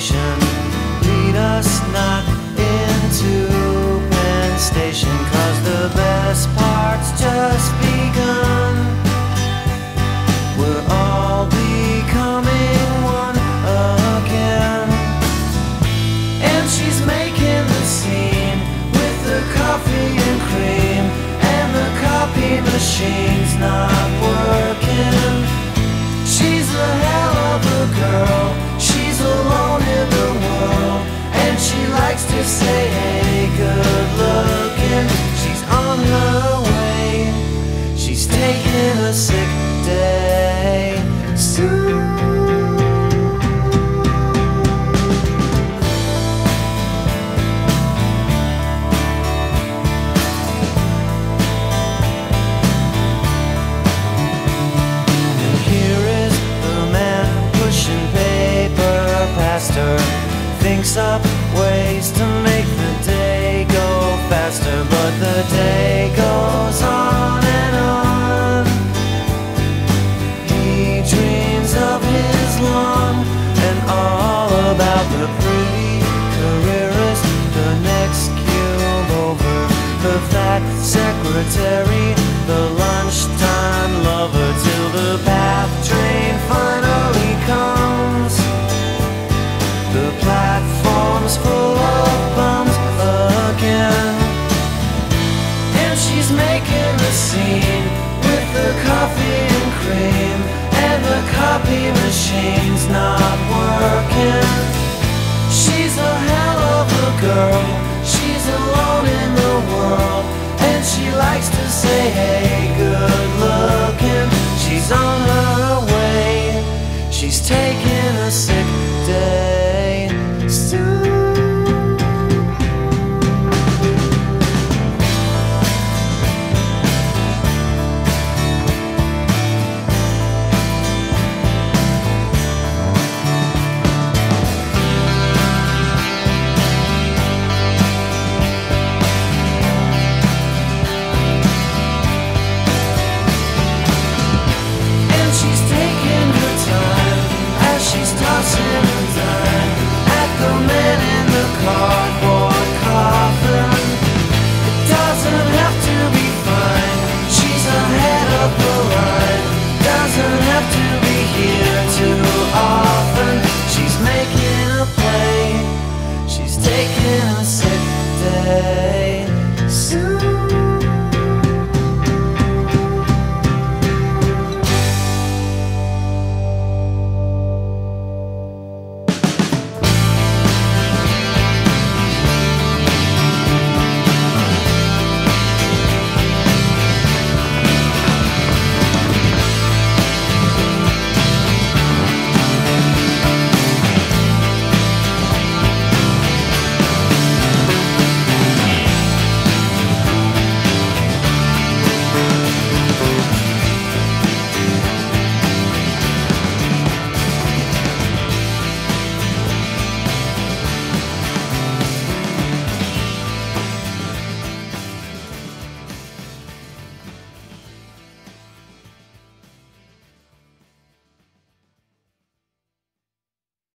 station, lead us not into Penn Station, 'cause the best part's just begun. We're all becoming one again. And she's making the scene with the coffee and cream, and the copy machine's not working. She's a hell of a girl, she's alone in the world, and she likes to say, hey, good looking. She's on her way, she's taking a sick day soon. Thinks up ways to make the day go faster, but the day goes on and on. He dreams of his lawn and all about the pretty careerist, the next cube over, the fat secretary, the lunchtime lover, till the path train finally comes. The platform's full of bums again. And she's making a scene with the coffee and cream, and the copy machine's not working. She's a hell of a girl, she's alone in the world, and she likes to say, hey, good looking. She's on her way, she's taking a sick day.